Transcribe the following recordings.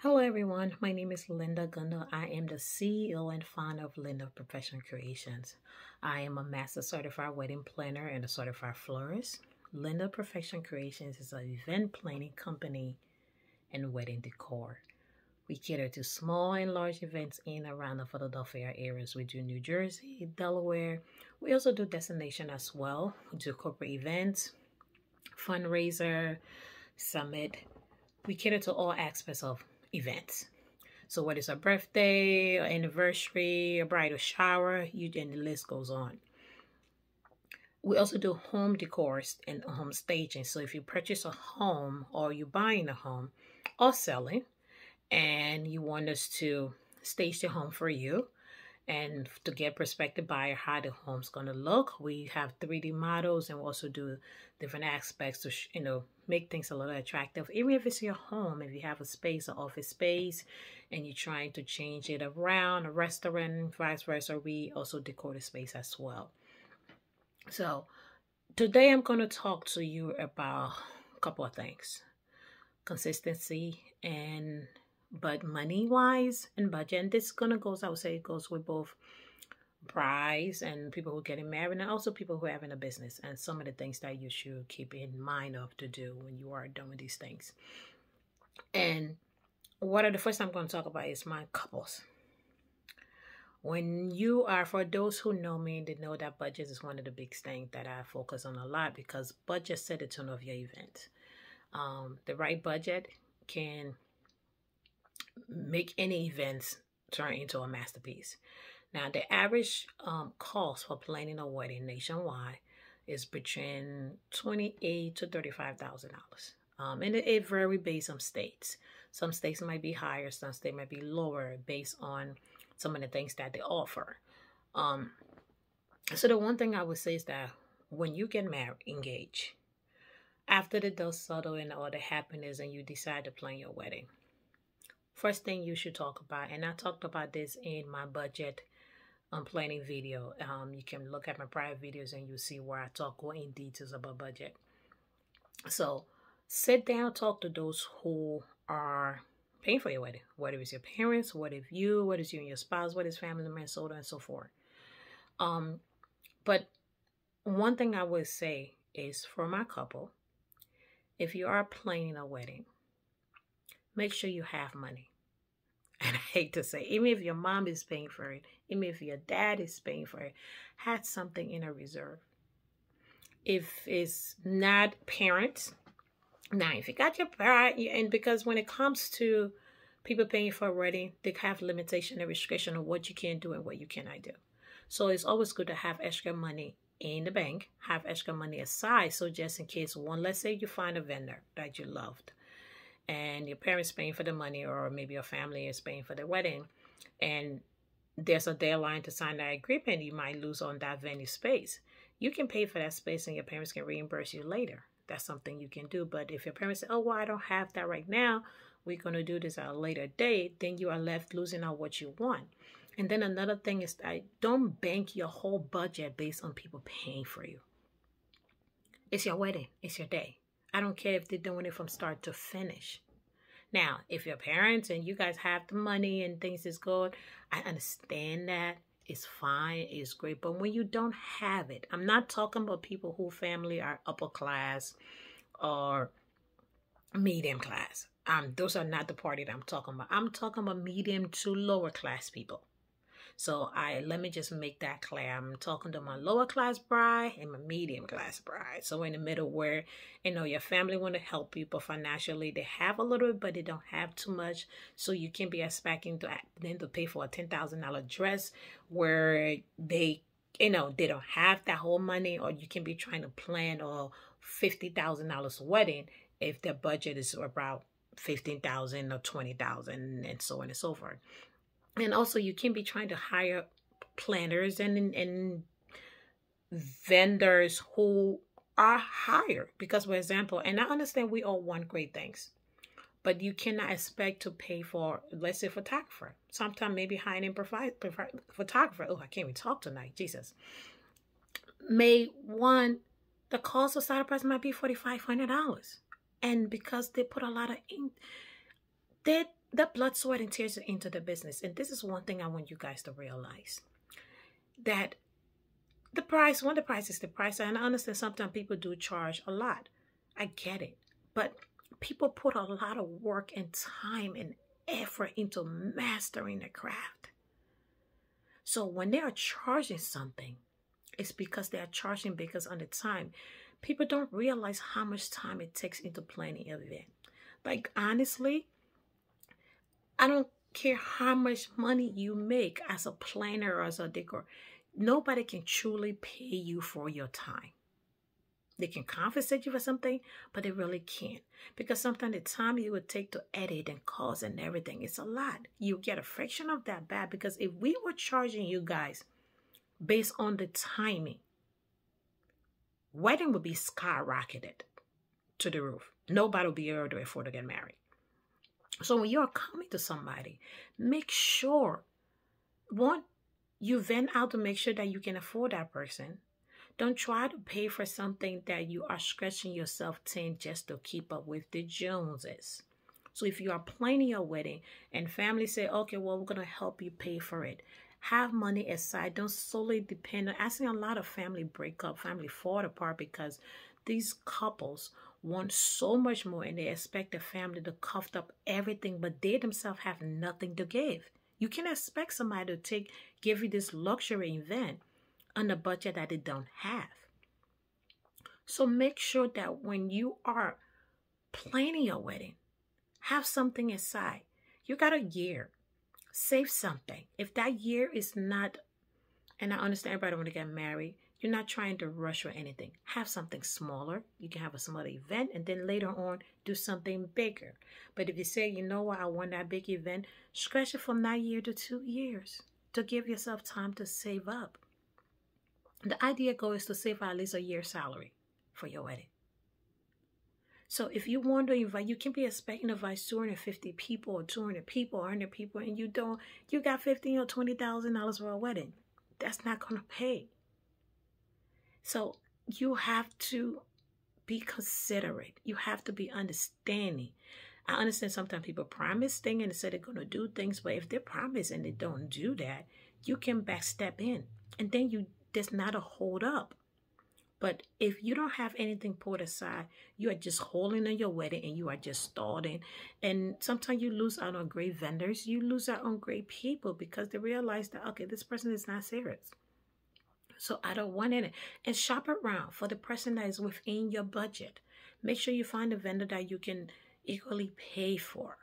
Hello everyone, my name is Lynda Gundel. I am the CEO and founder of Linda Professional Creations. I am a Master Certified Wedding Planner and a Certified Florist. Linda Perfection Creations is an event planning company and wedding decor. We cater to small and large events in and around the Philadelphia areas. We do New Jersey, Delaware. We also do destination as well. We do corporate events, fundraiser, summit. We cater to all aspects of events. So whether it's a birthday, an anniversary, a bridal shower, and the list goes on. We also do home decor and home staging. So if you purchase a home or you're buying a home or selling and you want us to stage the home for you and to get prospective buyer how the home's going to look, we have 3D models, and we also do different aspects to make things a little attractive. Even if it's your home, if you have a space, an office space, and you're trying to change it around, a restaurant, vice versa, we also decor the space as well. So today I'm going to talk to you about a couple of things. Consistency and but money-wise and budget. And this kind of goes, I would say it goes with both brides and people who are getting married and also people who are having a business, and some of the things that you should keep in mind of to do when you are done with these things. And the first thing I'm going to talk about is my couples. When you are, for those who know me, they know that budget is one of the big things that I focus on a lot, because budget set the tone of your event. The right budget can make any events turn into a masterpiece. Now, the average cost for planning a wedding nationwide is between $28,000 to $35,000. And it varies based on states. Some states might be higher, some states might be lower based on some of the things that they offer. So the one thing I would say is that when you get married, engaged, after the dust settle and all the happiness and you decide to plan your wedding, first thing you should talk about, and I talked about this in my budget planning video. You can look at my prior videos and you'll see where I talk more in details about budget. So sit down, talk to those who are paying for your wedding. What if it's your parents? What if you? What is you and your spouse? What is family members, so on and so forth. But one thing I would say is for my couple, if you are planning a wedding, make sure you have money. And I hate to say, even if your mom is paying for it, even if your dad is paying for it, have something in a reserve. If it's not parents, now if you got your parent, and because when it comes to people paying for a wedding, they have limitation and restriction on what you can do and what you cannot do. So it's always good to have extra money in the bank, have extra money aside. So just in case one, let's say you find a vendor that you loved, and your parents paying for the money, or maybe your family is paying for the wedding, and there's a deadline to sign that agreement, you might lose on that venue space. You can pay for that space and your parents can reimburse you later. That's something you can do. But if your parents say, oh, well, I don't have that right now, we're going to do this at a later date, then you are left losing out what you want. And then another thing is that don't bank your whole budget based on people paying for you. It's your wedding. It's your day. I don't care if they're doing it from start to finish. Now, if your parents and you guys have the money and things is good, I understand that. It's fine. It's great. But when you don't have it, I'm not talking about people who family are upper class or medium class. Those are not the party that I'm talking about. I'm talking about medium to lower class people. So let me just make that clear. I'm talking to my lower class bride and my medium class bride. So in the middle where, your family want to help you, but financially they have a little bit, but they don't have too much. So you can be expecting them to pay for a $10,000 dress where they, they don't have that whole money, or you can be trying to plan a $50,000 wedding if their budget is about $15,000 or $20,000 and so on and so forth. And also, you can be trying to hire planners and vendors who are higher. Because, for example, and I understand we all want great things, but you cannot expect to pay for, let's say, photographer. Sometimes maybe high-end photographer. Oh, I can't even talk tonight. Jesus. The cost of side price might be $4,500. And because they put a lot of ink, the blood, sweat, and tears into the business. And this is one thing I want you guys to realize, that the price, one of the price is the price. And I understand sometimes people do charge a lot. I get it. But people put a lot of work and time and effort into mastering the craft. So when they are charging something, it's because they are charging because on the time, people don't realize how much time it takes into planning an event. Like, honestly, I don't care how much money you make as a planner or as a decor. Nobody can truly pay you for your time. They can compensate you for something, but they really can't. Because sometimes the time you would take to edit and cause and everything, it's a lot. You get a fraction of that back, because if we were charging you guys based on the timing, wedding would be skyrocketed to the roof. Nobody will be able to afford to get married. So when you're coming to somebody, make sure, one, you vent out to make sure that you can afford that person. Don't try to pay for something that you are stretching yourself thin just to keep up with the Joneses. So if you are planning your wedding and family say, okay, well, we're going to help you pay for it. Have money aside. Don't solely depend on. I see a lot of family break up, family fall apart, because these couples want so much more and they expect the family to cough up everything, but they themselves have nothing to give. You can expect somebody to give you this luxury event on a budget that they don't have. So make sure that when you are planning your wedding, have something aside. You got a year. Save something. If that year is not, and I understand everybody want to get married, you're not trying to rush for anything. Have something smaller. You can have a smaller event and then later on do something bigger. But if you say, you know what, I want that big event, stretch it from that year to 2 years to give yourself time to save up. The idea goal is to save at least a year's salary for your wedding. So if you want to invite, you can be expecting to invite 250 people or 200 people or 100 people, and you don't, you got $15,000 or $20,000 for a wedding. That's not going to pay. So you have to be considerate. You have to be understanding. I understand sometimes people promise things and they say they're going to do things, but if they promise and they don't do that, you can backstep in. And then you, there's not a hold up. But if you don't have anything put aside, you are just holding on your wedding and you are just starting. And sometimes you lose out on great vendors. You lose out on great people because they realize that, okay, this person is not serious. So I don't want it. And shop around for the person that is within your budget. Make sure you find a vendor that you can equally pay for.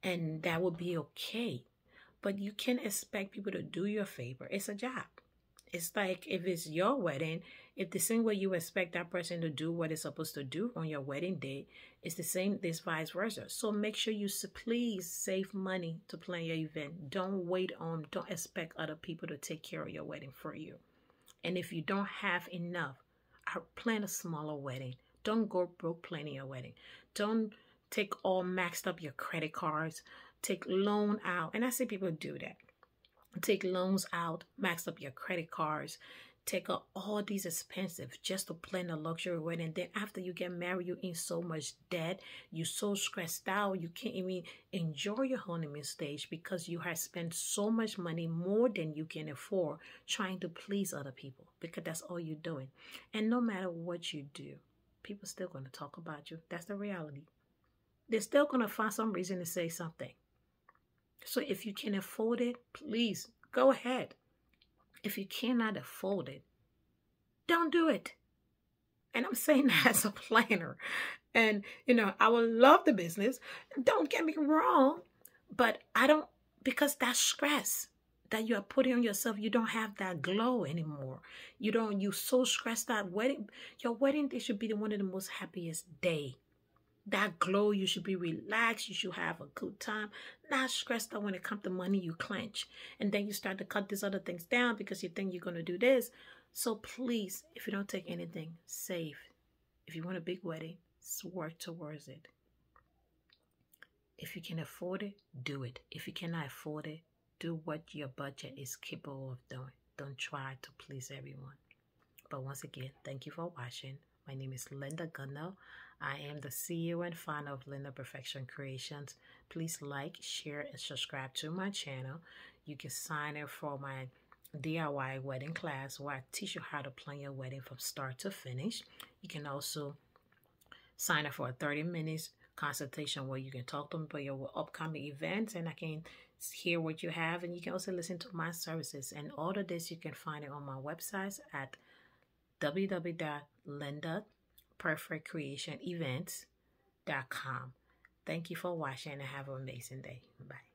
And that will be okay. But you can't expect people to do you a favor. It's a job. It's like if it's your wedding, if the same way you expect that person to do what it's supposed to do on your wedding day, it's the same, this vice versa. So make sure you please save money to plan your event. Don't wait on, don't expect other people to take care of your wedding for you. And if you don't have enough, plan a smaller wedding. Don't go broke planning your wedding. Don't take all maxed up your credit cards. Take loan out. And I see people do that. Take loans out, max up your credit cards. Take up all these expenses just to plan a luxury wedding. And then after you get married, you're in so much debt. You're so stressed out. You can't even enjoy your honeymoon stage because you have spent so much money, more than you can afford, trying to please other people, because that's all you're doing. And no matter what you do, people are still going to talk about you. That's the reality. They're still going to find some reason to say something. So if you can afford it, please go ahead. If you cannot afford it, don't do it. And I'm saying that as a planner. And, you know, I would love the business. Don't get me wrong. But I don't, because that stress that you are putting on yourself, you don't have that glow anymore. You don't, you're so stressed out. Wedding, your wedding day should be one of the most happiest days. That glow, you should be relaxed. You should have a good time. Not stressed out when it comes to money, you clench. And then you start to cut these other things down because you think you're going to do this. So please, if you don't take anything, save. If you want a big wedding, work towards it. If you can afford it, do it. If you cannot afford it, do what your budget is capable of doing. Don't try to please everyone. But once again, thank you for watching. My name is Lynda Gundel. I am the CEO and founder of Linda Perfection Creations. Please like, share, and subscribe to my channel. You can sign up for my DIY wedding class where I teach you how to plan your wedding from start to finish. You can also sign up for a 30-minute consultation where you can talk to me about your upcoming events and I can hear what you have, and you can also listen to my services. And all of this you can find it on my websites at www.lyndaperfectcreationsevents.com. Thank you for watching and have an amazing day. Bye.